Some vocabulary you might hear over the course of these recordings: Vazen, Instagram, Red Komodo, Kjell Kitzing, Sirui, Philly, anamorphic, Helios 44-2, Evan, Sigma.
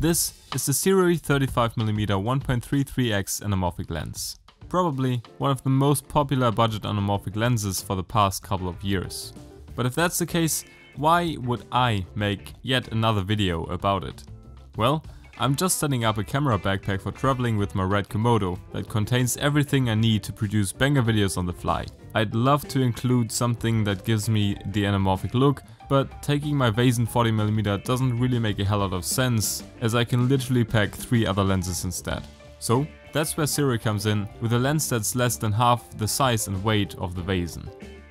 This is the Sirui 35mm 1.33x anamorphic lens. Probably one of the most popular budget anamorphic lenses for the past couple of years. But if that's the case, why would I make yet another video about it? Well, I'm just setting up a camera backpack for traveling with my Red Komodo that contains everything I need to produce banger videos on the fly. I'd love to include something that gives me the anamorphic look, but taking my Vazen 40mm doesn't really make a hell out of sense, as I can literally pack 3 other lenses instead. So that's where Sirui comes in, with a lens that's less than half the size and weight of the Vazen.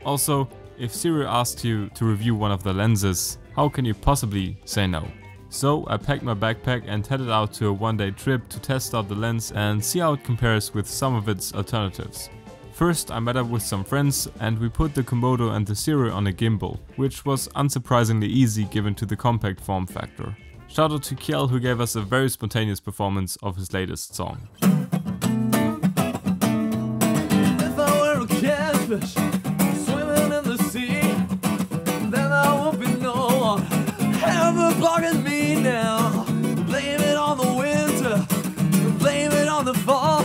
Also, if Sirui asks you to review one of the lenses, how can you possibly say no? So I packed my backpack and headed out to a one-day trip to test out the lens and see how it compares with some of its alternatives. First, I met up with some friends and we put the Komodo and the Sirui on a gimbal, which was unsurprisingly easy given to the compact form factor. Shout out to Kiel, who gave us a very spontaneous performance of his latest song. If I were a catfish swimming in the sea, then I won't be no one ever blogging me now. Blame it on the winter, blame it on the fall.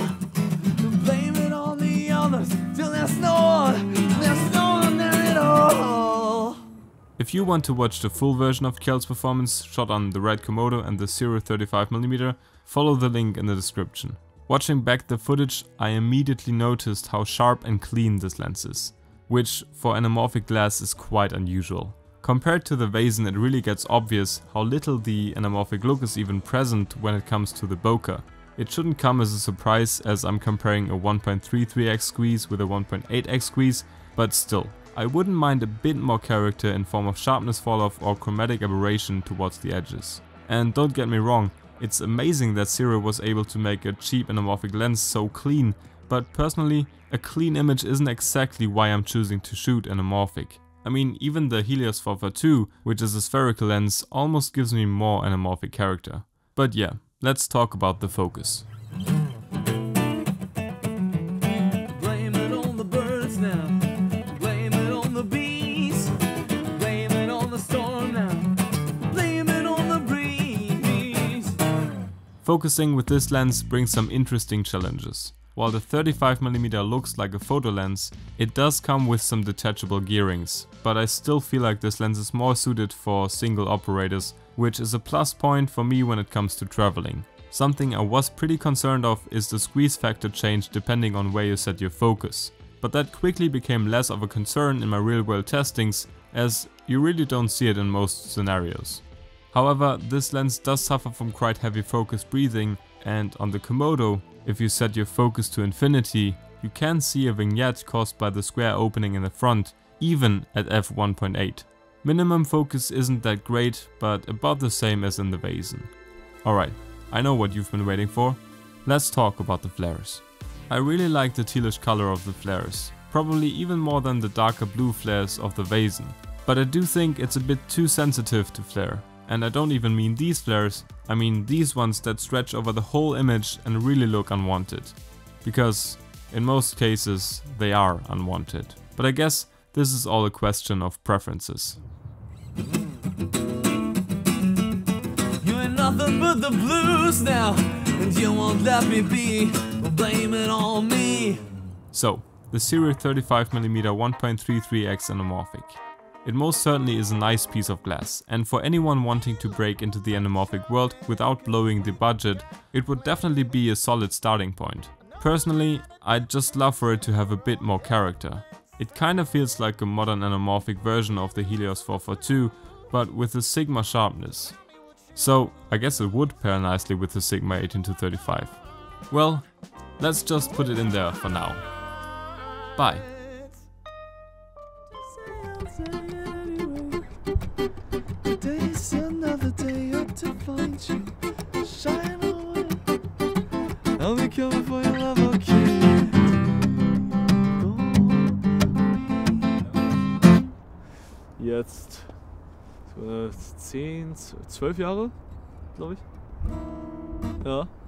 If you want to watch the full version of Kjell's performance shot on the Red Komodo and the Sirui 35mm, follow the link in the description. Watching back the footage, I immediately noticed how sharp and clean this lens is, which for anamorphic glass is quite unusual. Compared to the Vazen, it really gets obvious how little the anamorphic look is even present when it comes to the bokeh. It shouldn't come as a surprise, as I'm comparing a 1.33x squeeze with a 1.8x squeeze, but still. I wouldn't mind a bit more character in form of sharpness falloff or chromatic aberration towards the edges. And don't get me wrong, it's amazing that Sirui was able to make a cheap anamorphic lens so clean, but personally, a clean image isn't exactly why I'm choosing to shoot anamorphic. I mean, even the Helios 44-2, which is a spherical lens, almost gives me more anamorphic character. But yeah, let's talk about the focus. Focusing with this lens brings some interesting challenges. While the 35mm looks like a photo lens, it does come with some detachable gearings, but I still feel like this lens is more suited for single operators, which is a plus point for me when it comes to traveling. Something I was pretty concerned of is the squeeze factor change depending on where you set your focus, but that quickly became less of a concern in my real-world testings, as you really don't see it in most scenarios. However, this lens does suffer from quite heavy focus breathing, and on the Komodo, if you set your focus to infinity, you can see a vignette caused by the square opening in the front, even at f1.8. Minimum focus isn't that great, but about the same as in the Vazen. Alright, I know what you've been waiting for. Let's talk about the flares. I really like the tealish color of the flares, probably even more than the darker blue flares of the Vazen, but I do think it's a bit too sensitive to flare. And I don't even mean these flares, I mean these ones that stretch over the whole image and really look unwanted. Because in most cases they are unwanted. But I guess this is all a question of preferences. You ain't nothing but the blues now, and you won't let me be, blame it on me. So, the Sirui 35mm 1.33x anamorphic. It most certainly is a nice piece of glass, and for anyone wanting to break into the anamorphic world without blowing the budget, it would definitely be a solid starting point. Personally, I'd just love for it to have a bit more character. It kinda feels like a modern anamorphic version of the Helios 442, but with a Sigma sharpness. So I guess it would pair nicely with the Sigma 18-35. Well, let's just put it in there for now. Bye. Today's another day up to find you. Shine away. I'll be coming for your love, okay? Jetzt 10, 12 Jahre, glaube ich. Ja.